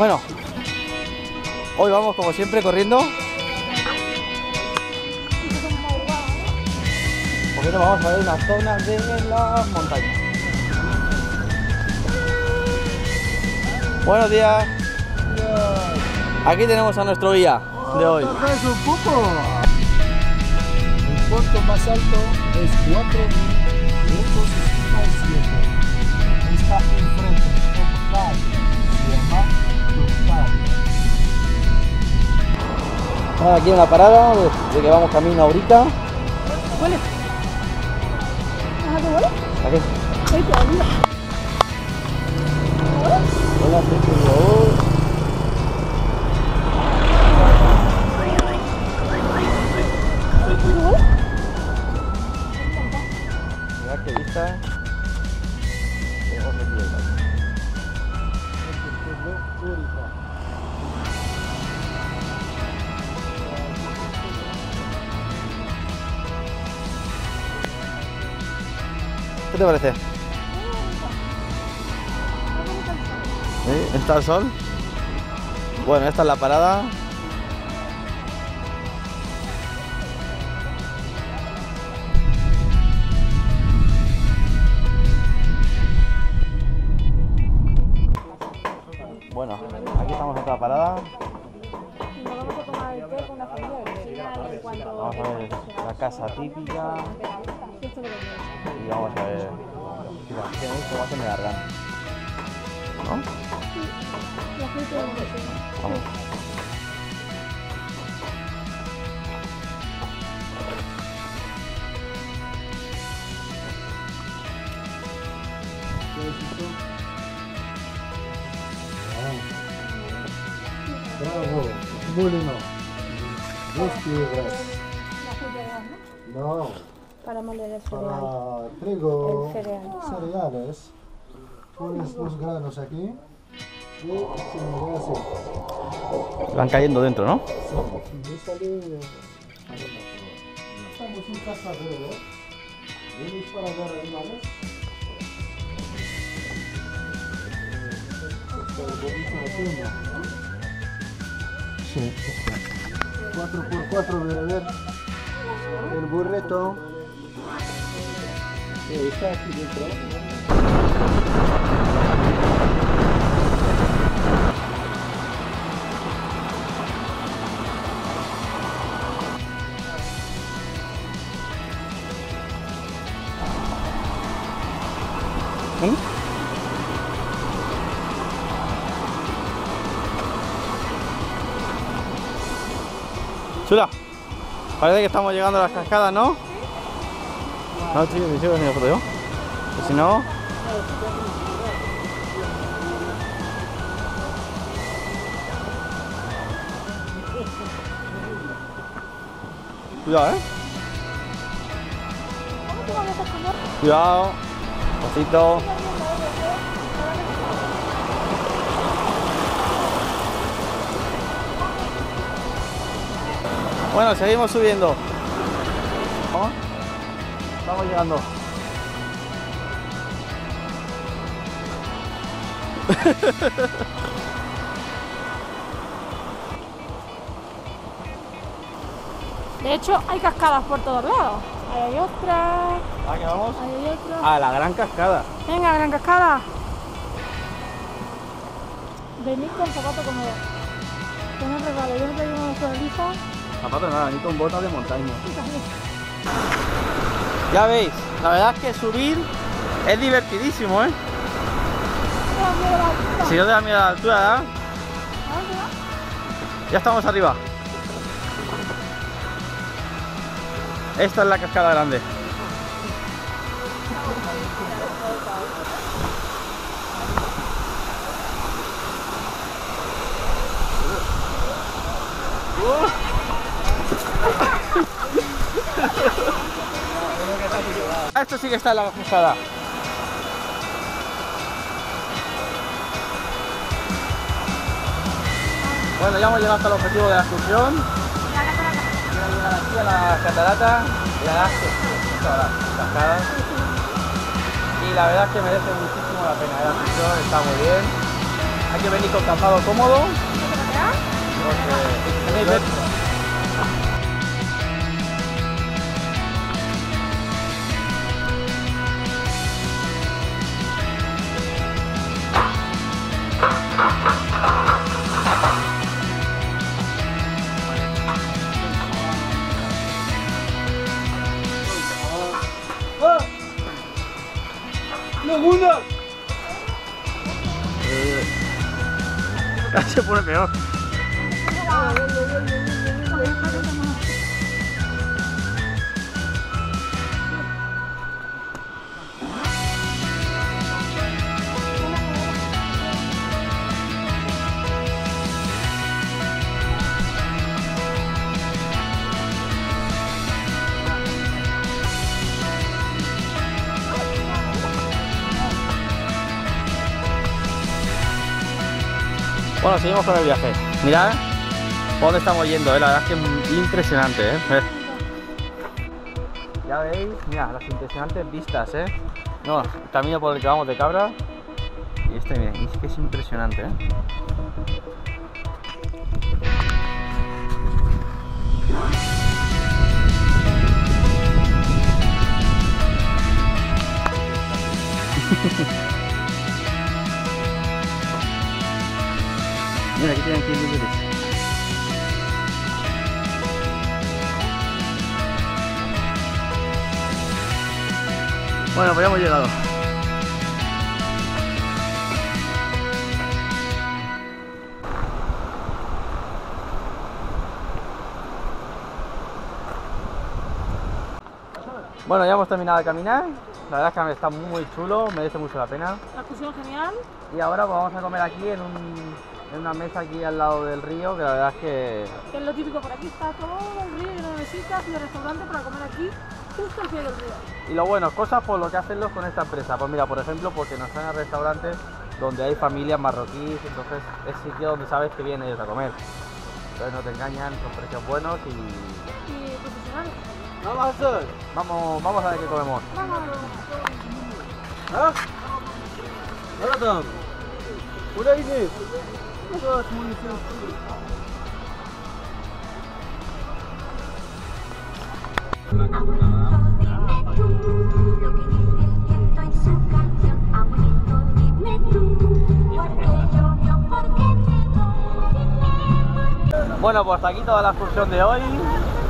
Bueno, hoy vamos como siempre corriendo. Porque nos vamos a ver unas zonas de las montañas. Buenos días. Aquí tenemos a nuestro guía de hoy. ¡Es un pupo! El punto más alto es 4.267. Está enfrente de un valle. Se llama Tupal. Aquí en la parada de que vamos camino a Ourika. ¿Huele? ¿Te huele? ¿A qué? Hola, ¿qué? Mirad qué vista. Tenemos aquí el valle. Este es de Ourika. ¿Qué te parece? ¿Sí? ¿Está el sol? Bueno, esta es la parada. Bueno, aquí estamos en otra parada. Nos vamos a tomar el té con una familia original. Vamos a ver la casa típica. Y vamos a ver cómo se me largan. ¿No? Sí. Vamos. ¿Qué es esto? Bravo, molino. 2 kilos. No. Para moler el cereal. Para trigo, el cereal. Cereales. Pones los granos aquí y se mueve así. Van cayendo dentro, ¿no? Sí. Estamos en casa verde. Venís para dar animales. Sí. 4x4 bereber, el burrito. Está aquí dentro. ¿Eh? Chula, parece que estamos llegando a las cascadas, ¿no? No, chicos, me sigo haciendo foto yo. Que si no... Cuidado, ¿eh? Cuidado, pasito. Bueno, seguimos subiendo. ¿Vamos? Estamos llegando. De hecho, hay cascadas por todos lados. Ahí hay otra. ¿A qué vamos? Ahí hay otra. A la gran cascada. Venga, gran cascada. Venid con zapato cómodo. Que no regalo, yo no tengo una sonrisa. Zapato nada, ni con botas de montaña. Ya veis, la verdad es que subir es divertidísimo, ¿eh? Si no te da miedo a la altura, ¿verdad? Ya estamos arriba. Esta es la cascada grande. Esto sí que está en la cascada. Bueno, ya hemos llegado hasta el objetivo de la excursión. Quiero llegar aquí a la catarata y a las cascadas. Y la verdad es que merece muchísimo la pena. La excursión está muy bien. Hay que venir con calzado cómodo. Se pone peor. Bueno, seguimos con el viaje. Mirad por dónde estamos yendo, la verdad es que es impresionante, Ya veis, mirad, las impresionantes vistas, No, el camino por el que vamos de cabra. Y este, mirad, es que es impresionante, Mira, aquí tienen 15 litros. Bueno, pues ya hemos llegado. Bueno, ya hemos terminado de caminar. La verdad es que está muy chulo, merece mucho la pena. La excursión genial. Y ahora pues, vamos a comer aquí en una mesa aquí al lado del río, que la verdad es que... es lo típico, por aquí está todo el río, lleno de visitas y de restaurantes para comer aquí, justo al pie del río. Y lo bueno, cosas por lo que hacerlos con esta empresa. Pues mira, por ejemplo, porque nos traen a restaurantes donde hay familias marroquíes, entonces es sitio donde sabes que vienen ellos a comer. Entonces no te engañan, son precios buenos y... y profesionales. Vamos, vamos a ver qué comemos. Vamos. ¿Ah? ¿Una idea? Bueno, pues hasta aquí toda la excursión de hoy.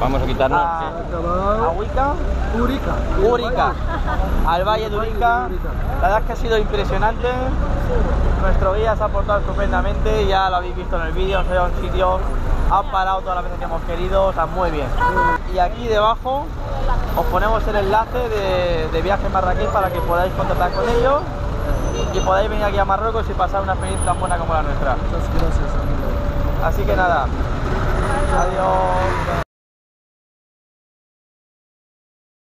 Vamos a quitarnos a Ourika, al Valle de Ourika. La verdad es que ha sido impresionante. Nuestro guía se ha portado estupendamente, ya lo habéis visto en el vídeo, ha un sitio, ha parado todas las veces que hemos querido, o sea, muy bien. Y aquí debajo os ponemos el enlace de Viaje Marroquí para que podáis contactar con ellos y podáis venir aquí a Marruecos y pasar una experiencia tan buena como la nuestra. Muchas gracias, amigo. Así que nada, adiós.